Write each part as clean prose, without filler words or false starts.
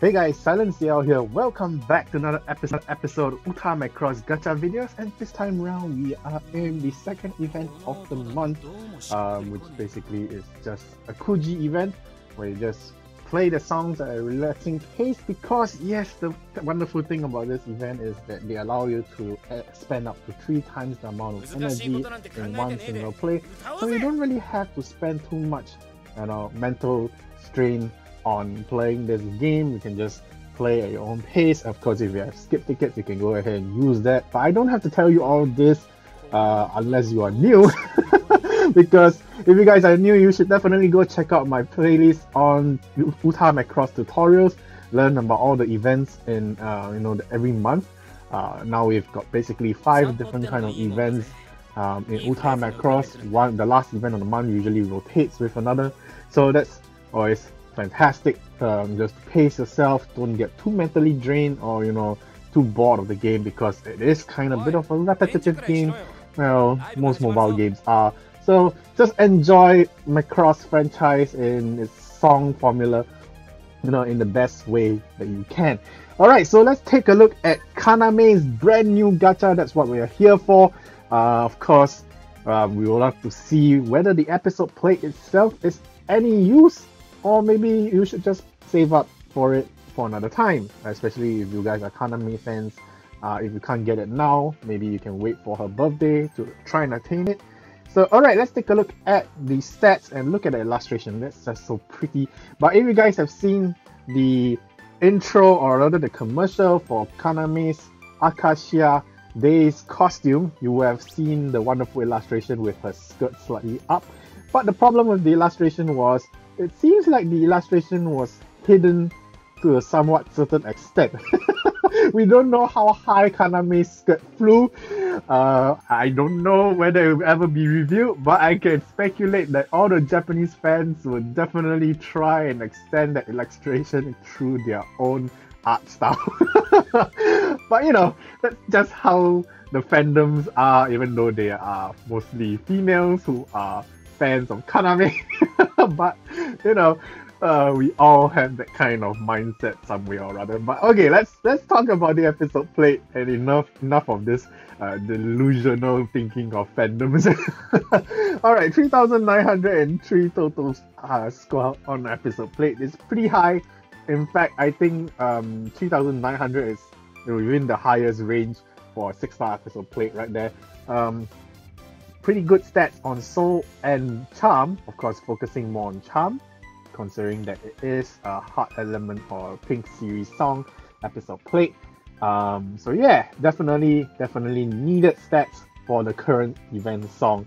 Hey guys, SilentCL here. Welcome back to another episode of Uta Macross Gacha videos, and this time round we are in the second event of the month, which basically is just a Kuji event where you just play the songs at a relaxing pace. Because yes, the wonderful thing about this event is that they allow you to spend up to 3 times the amount of energy in one single play, so you don't really have to spend too much, you know, mental strain on playing this game. You can just play at your own pace. Of course, if you have skip tickets, you can go ahead and use that, but I don't have to tell you all this unless you are new because if you guys are new, you should definitely go check out my playlist on Uta Macross tutorials, learn about all the events in every month. Now we've got basically 5 different kind of events in Uta Macross. The last event of the month usually rotates with another, so that's always fantastic. Just pace yourself, don't get too mentally drained or too bored of the game, because it is kind of a bit of a repetitive game. Well, most mobile games are, so just enjoy Macross franchise in its song formula, in the best way that you can. Alright, so let's take a look at Kaname's brand new gacha. That's what we are here for. Of course, we will have to see whether the episode play itself is any use, or maybe you should just save up for it for another time, especially if you guys are Kaname fans. If you can't get it now, maybe you can wait for her birthday to try and attain it. So alright, let's take a look at the stats and look at the illustration. That's just so pretty. But if you guys have seen the intro, or rather the commercial for Kaname's Akashia Day's costume, you will have seen the wonderful illustration with her skirt slightly up. But the problem with the illustration was, it seems like the illustration was hidden to a somewhat certain extent. We don't know how high Kaname's skirt flew. I don't know whether it will ever be revealed, but I can speculate that all the Japanese fans will definitely try and extend that illustration through their own art style. But that's just how the fandoms are, even though they are mostly females who are fans of Kaname. But we all have that kind of mindset some way or other. But okay, let's talk about the episode plate, and enough of this delusional thinking of fandoms. All right, 3,903 total score on episode plate is pretty high. In fact, I think 3,900 is within the highest range for a 6-star episode plate right there. Pretty good stats on soul and charm, of course focusing more on charm, considering that it is a heart element for Pink series song episode plate. So yeah, definitely needed stats for the current event song,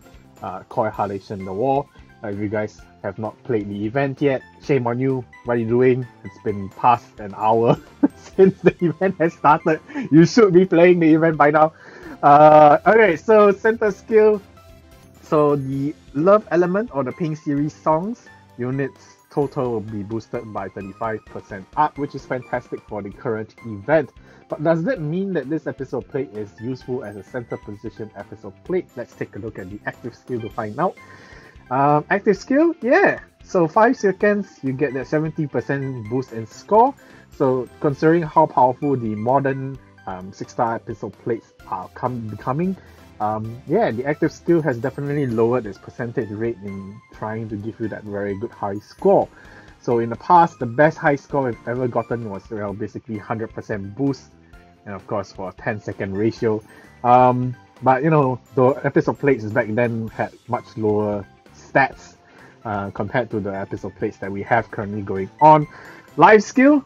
Koi Harlation the War. If you guys have not played the event yet, shame on you. What are you doing? It's been past an hour since the event has started. You should be playing the event by now. Okay, so center skill. So the love element or the Pink series songs units total will be boosted by 35% up, which is fantastic for the current event. But does that mean that this episode plate is useful as a center position episode plate? Let's take a look at the active skill to find out. Active skill, yeah. So 5 seconds, you get that 70% boost in score. So considering how powerful the modern 6-star episode plates are becoming, yeah, the active skill has definitely lowered its percentage rate in trying to give you that very good high score. So in the past, the best high score we've ever gotten was, well, basically 100% boost, and of course for a 10-second ratio. But the episode plates back then had much lower stats compared to the episode plates that we have currently going on. Life skill.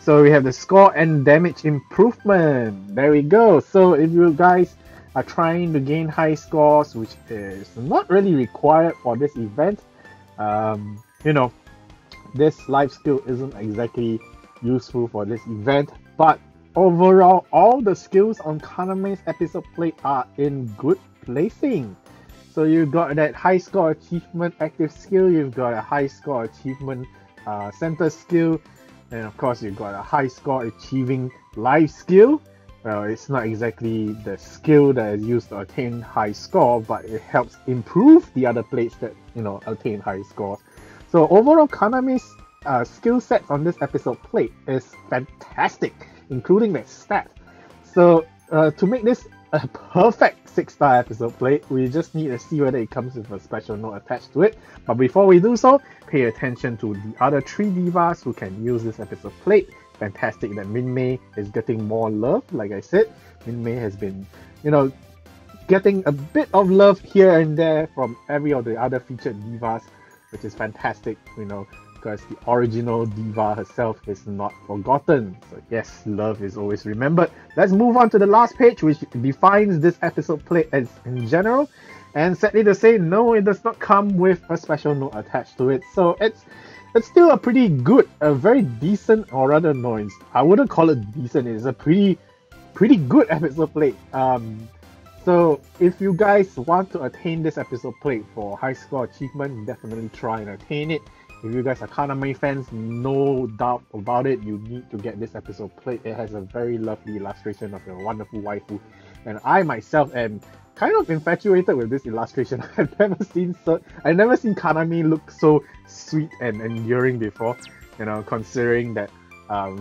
So we have the score and damage improvement. There we go. So if you guys are trying to gain high scores, which is not really required for this event, this life skill isn't exactly useful for this event. But overall, all the skills on Kaname's episode plate are in good placing. So you've got that high score achievement active skill, you've got a high score achievement center skill, and of course you've got a high score achieving life skill. Well, it's not exactly the skill that is used to attain high score, but it helps improve the other plates that attain high scores. So overall, Kaname's skill sets on this episode plate is fantastic, including the stat. So to make this a perfect 6-star episode plate, we just need to see whether it comes with a special note attached to it. But before we do so, pay attention to the other 3 divas who can use this episode plate. Fantastic that Minmay is getting more love. Like I said, Minmay has been, you know, getting a bit of love here and there from every of the other featured divas, which is fantastic, you know, because the original diva herself is not forgotten. So yes, love is always remembered. Let's move on to the last page, which defines this episode plate as in general. And sadly to say, no, it does not come with a special note attached to it. So it's still a pretty good, a very decent, or rather no, I wouldn't call it decent, it's a pretty good episode plate. So if you guys want to attain this episode plate for high score achievement, definitely try and attain it. If you guys are Kaname fans, no doubt about it, you need to get this episode plate. It has a very lovely illustration of a wonderful waifu. And I myself am kind of infatuated with this illustration. I've never seen Kaname look so sweet and enduring before, you know, considering that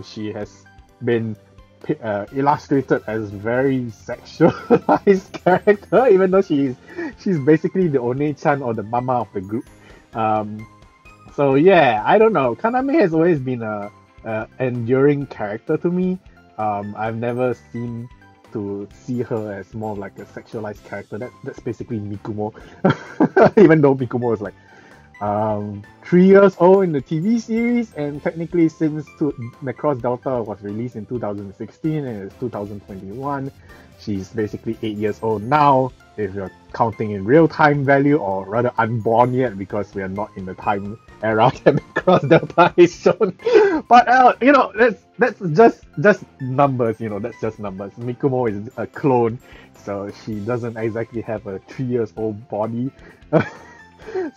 she has been illustrated as very sexualized character, even though she's basically the Onei-chan or the mama of the group. So yeah, I don't know. Kaname has always been a enduring character to me. I've never seemed to see her as more like a sexualized character. That's basically Mikumo. Even though Mikumo is like 3 years old in the TV series, and technically since Macross Delta was released in 2016 and it's 2021, she's basically 8 years old now, if you're counting in real-time value, or rather unborn yet, because we are not in the time era that Macross Delta is shown. But you know, that's just numbers. You know, that's just numbers. Mikumo is a clone, so she doesn't exactly have a 3-year-old body.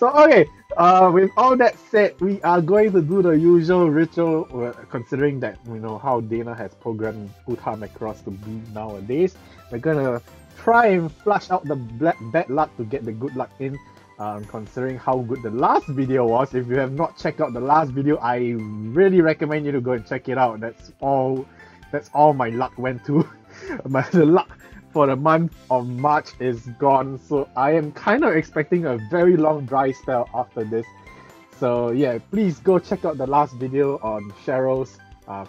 So okay, with all that said, we are going to do the usual ritual, considering that, you know, how Dana has programmed Uta Macross to be nowadays. We're gonna try and flush out the bad luck to get the good luck in, considering how good the last video was. If you have not checked out the last video, I really recommend you to go and check it out. That's all my luck went to. The luck for the month of March is gone, so I am kind of expecting a very long dry spell after this. So yeah, please go check out the last video on Cheryl's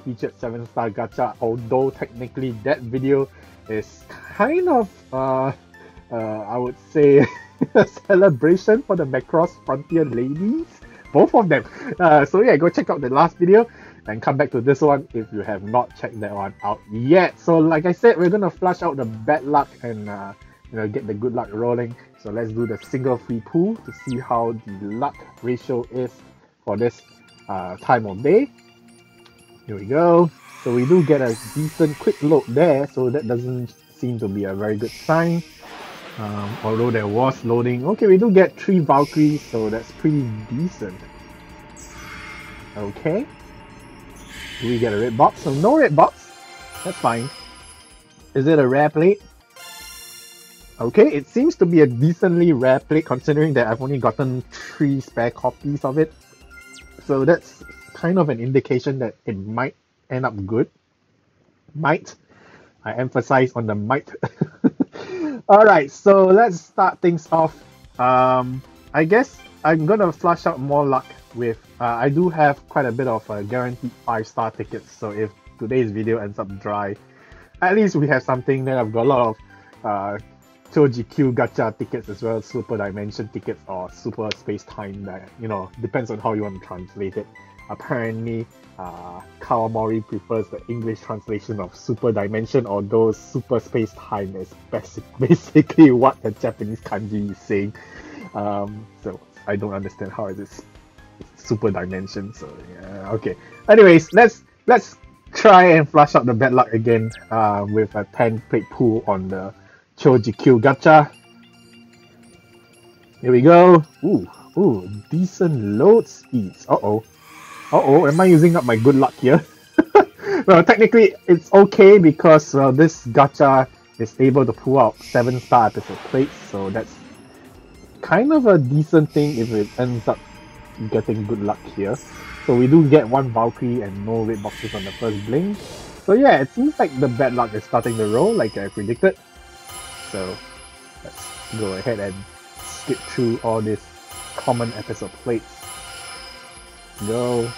featured 7-star gacha, although technically that video is kind of, I would say, a celebration for the Macross Frontier ladies, both of them. So yeah, go check out the last video and come back to this one if you have not checked that one out yet. So like I said, we're gonna flush out the bad luck and you know, get the good luck rolling. So let's do the single free pool to see how the luck ratio is for this time of day. Here we go. So we do get a decent quick load there, so that doesn't seem to be a very good sign. Although there was loading. Okay, we do get 3 Valkyries, so that's pretty decent. Okay. Do we get a red box? So no red box. That's fine. Is it a rare plate? Okay, it seems to be a decently rare plate, considering that I've only gotten 3 spare copies of it. So that's kind of an indication that it might end up good. Might. I emphasize on the might. Alright, so let's start things off. I guess I'm gonna flush out more luck with... I do have quite a bit of guaranteed 5-star tickets, so if today's video ends up dry, at least we have something. Then I've got a lot of Choji Q gacha tickets as well, Super Dimension tickets or Super Space Time, that, you know, depends on how you want to translate it. Apparently, Kawamori prefers the English translation of Super Dimension, although Super Space Time is basically what the Japanese kanji is saying. So I don't understand how it is Super Dimension. So yeah, okay. Anyways, let's try and flush out the bad luck again with a 10-plate pool on the Choji Q gacha. Here we go. Ooh, decent load speeds. Uh oh, am I using up my good luck here? Well, technically it's okay because this gacha is able to pull out 7-star episode plates, so that's kind of a decent thing if it ends up getting good luck here. So we do get one Valkyrie and no red boxes on the first blink. So yeah, it seems like the bad luck is starting to roll like I predicted. So let's go ahead and skip through all these common episode plates. Go.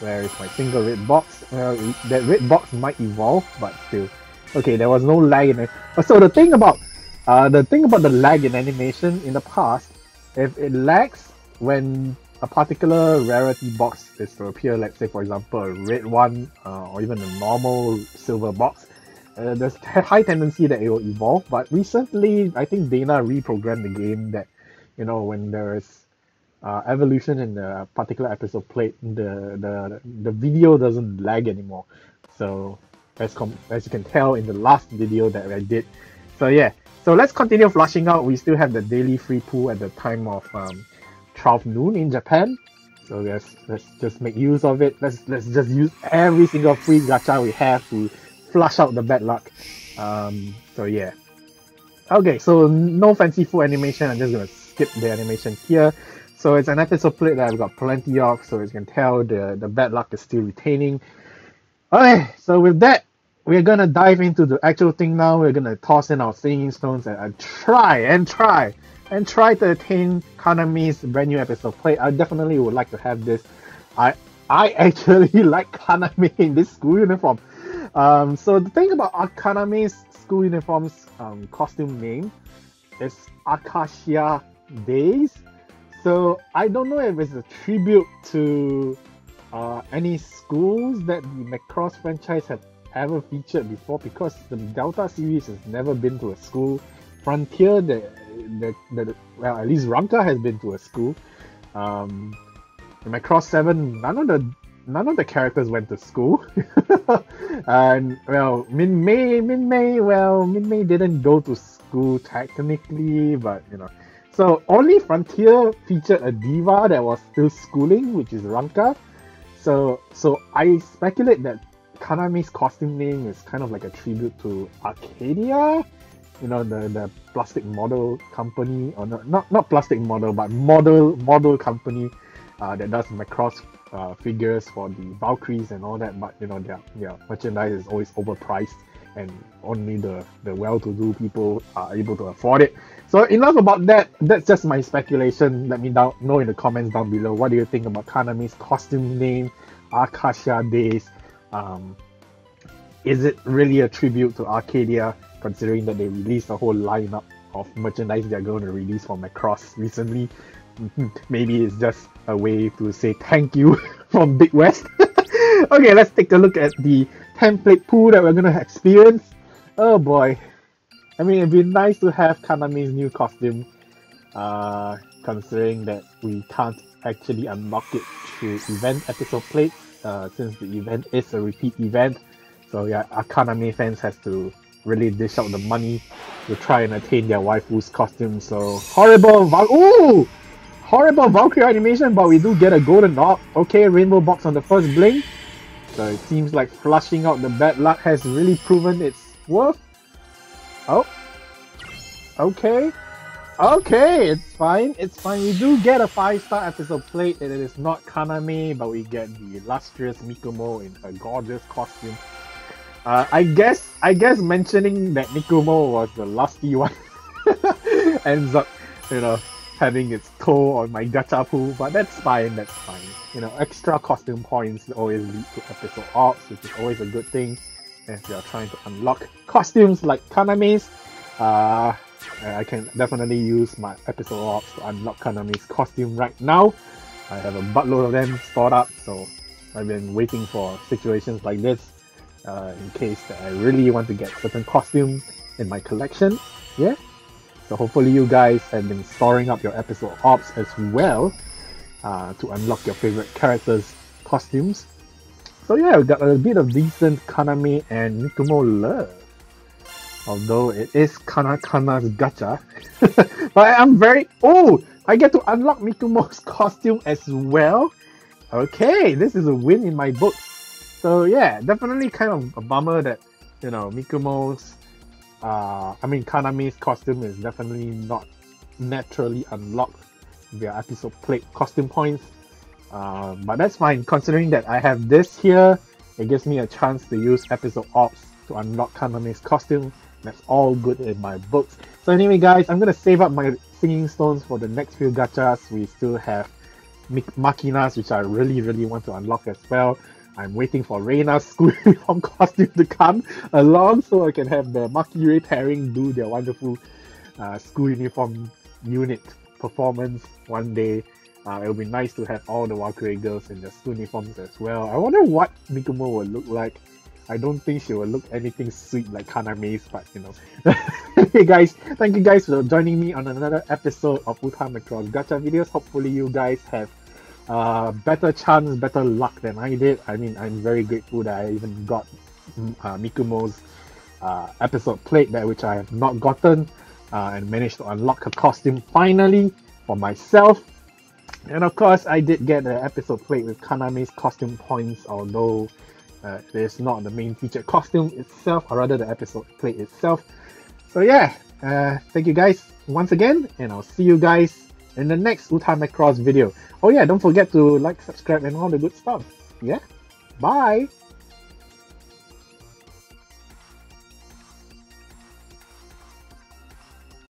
Where is my single red box? That red box might evolve, but still. Okay, there was no lag in it. So the thing about the lag in animation in the past, if it lags when a particular rarity box is to appear, let's say for example a red one or even a normal silver box, there's a high tendency that it will evolve. But recently, I think Dana reprogrammed the game that, you know, when there is evolution in the particular episode played, the video doesn't lag anymore. So as you can tell in the last video that I did. So yeah, so let's continue flashing out. We still have the daily free pool at the time of 12 noon in Japan. So let's just make use of it. Let's just use every single free gacha we have to flush out the bad luck. So yeah. Okay, so no fancy full animation. I'm just gonna skip the animation here. So it's an episode plate that I've got plenty of, so as you can tell, the bad luck is still retaining. Okay, so with that, we're gonna dive into the actual thing now. We're gonna toss in our singing stones and try to attain Kaname's brand new episode plate. I definitely would like to have this. I actually like Kaname in this school uniform. So the thing about Kaname's school uniform's costume name is Akashia Days. So I don't know if it's a tribute to any schools that the Macross franchise had ever featured before, because the Delta series has never been to a school. Frontier, well, at least Ranka has been to a school. The Macross 7, none of the characters went to school. And well, Minmay didn't go to school technically, but you know. So only Frontier featured a diva that was still schooling, which is Ranka. So I speculate that Kaname's costume name is kind of like a tribute to Arcadia, you know, the plastic model company, or not plastic model, but model company that does Macross figures for the Valkyries and all that. But you know, their merchandise is always overpriced, and only the well-to-do people are able to afford it. So enough about that. That's just my speculation. Let me know in the comments down below, what do you think about Kaname's costume name, Akashia Days? Is it really a tribute to Arcadia, considering that they released a whole lineup of merchandise they're going to release for Macross recently? Maybe it's just a way to say thank you from Big West. Okay, let's take a look at the template pool that we're gonna experience. Oh boy, I mean, it'd be nice to have Kaname's new costume, considering that we can't actually unlock it through event episode plates, since the event is a repeat event. So yeah, our Kaname fans has to really dish out the money to try and attain their waifu's costume. So horrible Valkyrie animation, but we do get a golden orb. Okay, rainbow box on the first blink. So it seems like flushing out the bad luck has really proven its worth. Oh. Okay. Okay, it's fine. It's fine. We do get a 5-star episode plate, and it is not Kaname, but we get the illustrious Mikumo in a gorgeous costume. I guess mentioning that Mikumo was the lusty one ends up, you know, having its toe on my gacha pool, but that's fine, that's fine. You know, extra costume points always lead to episode ops, which is always a good thing as you're trying to unlock costumes like Kaname's. I can definitely use my episode ops to unlock Kaname's costume right now. I have a buttload of them stored up, so I've been waiting for situations like this in case that I really want to get certain costume in my collection. Yeah. So hopefully you guys have been storing up your episode ops as well to unlock your favorite characters' costumes. So yeah, we got a bit of decent Kaname and Mikumo love. Although it is Kanakana's gacha. But I'm very... Oh! I get to unlock Mikumo's costume as well? Okay, this is a win in my books. So yeah, definitely kind of a bummer that, you know, Mikumo's... Kaname's costume is definitely not naturally unlocked via episode plate costume points. But that's fine, considering that I have this here, it gives me a chance to use episode ops to unlock Kaname's costume. That's all good in my books. So anyway guys, I'm going to save up my singing stones for the next few gachas. We still have Makinas, which I really want to unlock as well. I'm waiting for Reina's school uniform costume to come along so I can have the Makire pairing do their wonderful school uniform unit performance one day. It'll be nice to have all the Wakure girls in their school uniforms as well. I wonder what Mikumo will look like. I don't think she will look anything sweet like Kaname's, but you know. Hey guys, thank you guys for joining me on another episode of Uta Macross Gacha videos. Hopefully you guys have better chance, better luck than I did. I mean, I'm very grateful that I even got Mikumo's episode plate there, which I have not gotten, and managed to unlock her costume finally for myself. And of course, I did get the episode plate with Kaname's costume points, although it is not the main feature costume itself, or rather the episode plate itself. So yeah, thank you guys once again, and I'll see you guys in the next Uta Macross video. Oh yeah, don't forget to like, subscribe, and all the good stuff. Yeah, bye!